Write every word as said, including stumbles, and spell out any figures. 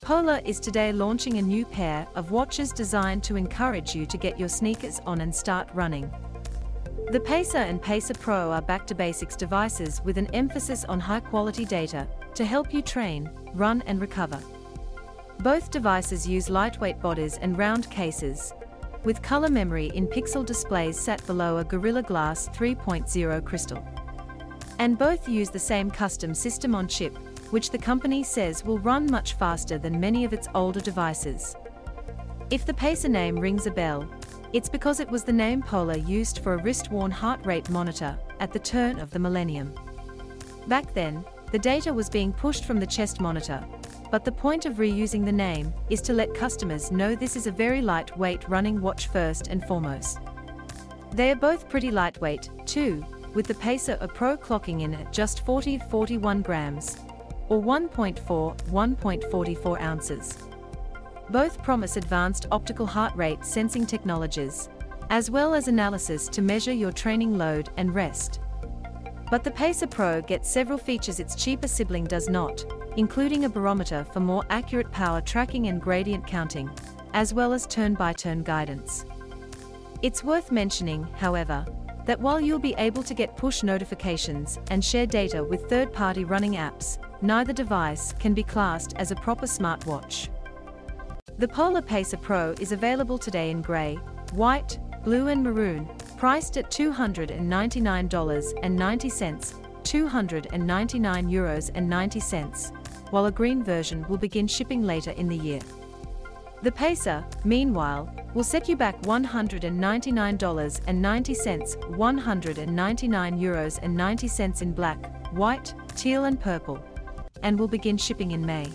Polar is today launching a new pair of watches designed to encourage you to get your sneakers on and start running. The Pacer and Pacer Pro are back-to-basics devices with an emphasis on high-quality data to help you train, run and recover. Both devices use lightweight bodies and round cases, with color memory in pixel displays set below a Gorilla Glass three point oh crystal. And both use the same custom system on chip, which the company says will run much faster than many of its older devices. If the Pacer name rings a bell, it's because it was the name Polar used for a wrist-worn heart rate monitor at the turn of the millennium. Back then, the data was being pushed from the chest monitor, but the point of reusing the name is to let customers know this is a very lightweight running watch first and foremost. They are both pretty lightweight, too, with the Pacer Pro clocking in at just forty to forty-one grams, or one point four to one point four four ounces. Both promise advanced optical heart rate sensing technologies, as well as analysis to measure your training load and rest. But the Pacer Pro gets several features its cheaper sibling does not, including a barometer for more accurate power tracking and gradient counting, as well as turn-by-turn guidance. It's worth mentioning, however, that while you'll be able to get push notifications and share data with third-party running apps, neither device can be classed as a proper smartwatch. The Polar Pacer Pro is available today in grey, white, blue and maroon, priced at two hundred ninety-nine dollars and ninety cents, two hundred ninety-nine euros and ninety cents, while a green version will begin shipping later in the year. The Pacer, meanwhile, will set you back one hundred ninety-nine dollars and ninety cents, one hundred ninety-nine euros and ninety cents in black, white, teal and purple, and will begin shipping in May.